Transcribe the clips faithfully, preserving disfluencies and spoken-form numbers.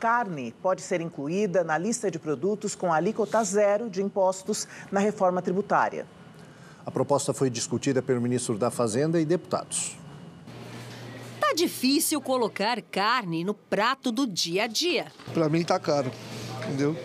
Carne pode ser incluída na lista de produtos com alíquota zero de impostos na reforma tributária. A proposta foi discutida pelo ministro da Fazenda e deputados. Tá difícil colocar carne no prato do dia a dia. Para mim tá caro, entendeu?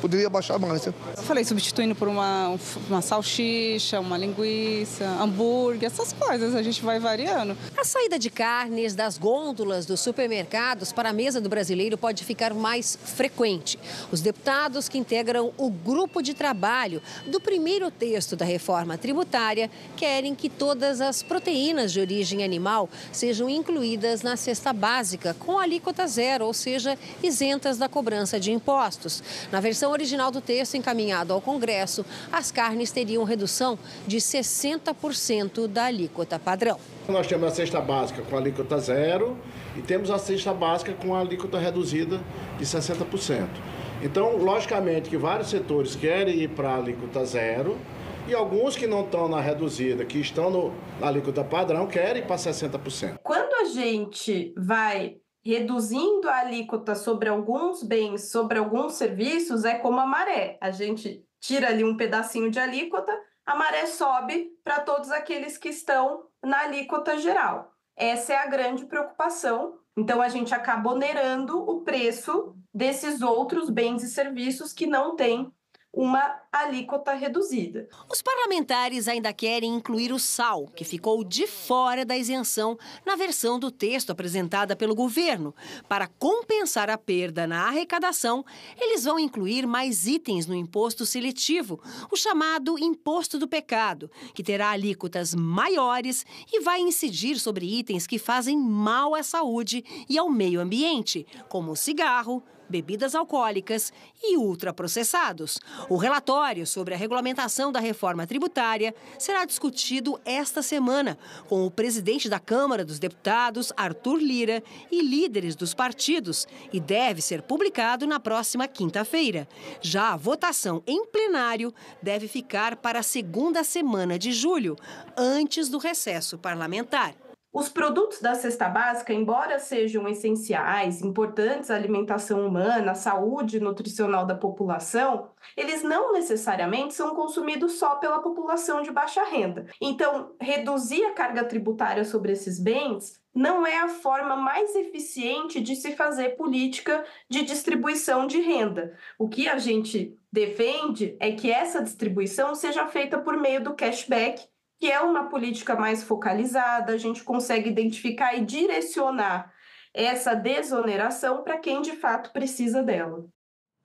Poderia baixar mais. Eu falei, substituindo por uma, uma salsicha, uma linguiça, hambúrguer, essas coisas, a gente vai variando. A saída de carnes das gôndolas dos supermercados para a mesa do brasileiro pode ficar mais frequente. Os deputados que integram o grupo de trabalho do primeiro texto da reforma tributária querem que todas as proteínas de origem animal sejam incluídas na cesta básica, com alíquota zero, ou seja, isentas da cobrança de impostos. Na versão original do texto encaminhado ao Congresso, as carnes teriam redução de sessenta por cento da alíquota padrão. Nós temos a cesta básica com alíquota zero e temos a cesta básica com a alíquota reduzida de sessenta por cento. Então, logicamente que vários setores querem ir para a alíquota zero e alguns que não estão na reduzida, que estão no, na alíquota padrão, querem ir para sessenta por cento. Quando a gente vai reduzindo a alíquota sobre alguns bens, sobre alguns serviços, é como a maré. A gente tira ali um pedacinho de alíquota, a maré sobe para todos aqueles que estão na alíquota geral. Essa é a grande preocupação. Então, a gente acaba onerando o preço desses outros bens e serviços que não têm uma alíquota reduzida. Os parlamentares ainda querem incluir o sal, que ficou de fora da isenção na versão do texto apresentada pelo governo. Para compensar a perda na arrecadação, eles vão incluir mais itens no imposto seletivo, o chamado imposto do pecado, que terá alíquotas maiores e vai incidir sobre itens que fazem mal à saúde e ao meio ambiente, como o cigarro, bebidas alcoólicas e ultraprocessados. O relatório sobre a regulamentação da reforma tributária será discutido esta semana com o presidente da Câmara dos Deputados, Arthur Lira, e líderes dos partidos, e deve ser publicado na próxima quinta-feira. Já a votação em plenário deve ficar para a segunda semana de julho, antes do recesso parlamentar. Os produtos da cesta básica, embora sejam essenciais, importantes à alimentação humana, à saúde nutricional da população, eles não necessariamente são consumidos só pela população de baixa renda. Então, reduzir a carga tributária sobre esses bens não é a forma mais eficiente de se fazer política de distribuição de renda. O que a gente defende é que essa distribuição seja feita por meio do cashback, que é uma política mais focalizada. A gente consegue identificar e direcionar essa desoneração para quem de fato precisa dela.